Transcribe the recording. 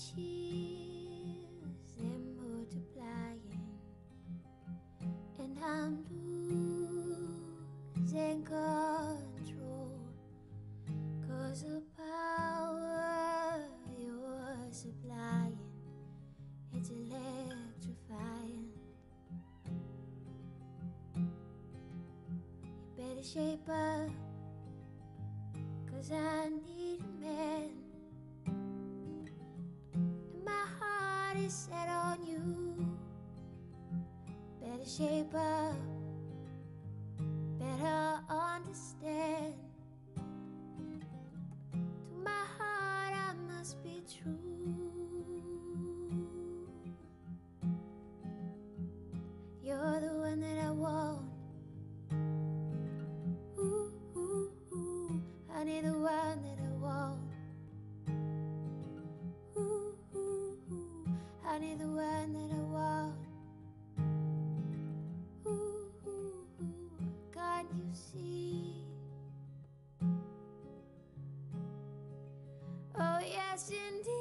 cheers, they're multiplying, and I'm losing control, 'cause the power you're supplying, it's electrifying. You better shape up, 'cause I need a man. Set on you, better shape up, better understand. To my heart I must be true. You're the one that I want. Ooh, ooh, ooh. I need the one that I want. I need the one that I want. Ooh, ooh, ooh. Can't you see? Oh yes indeed.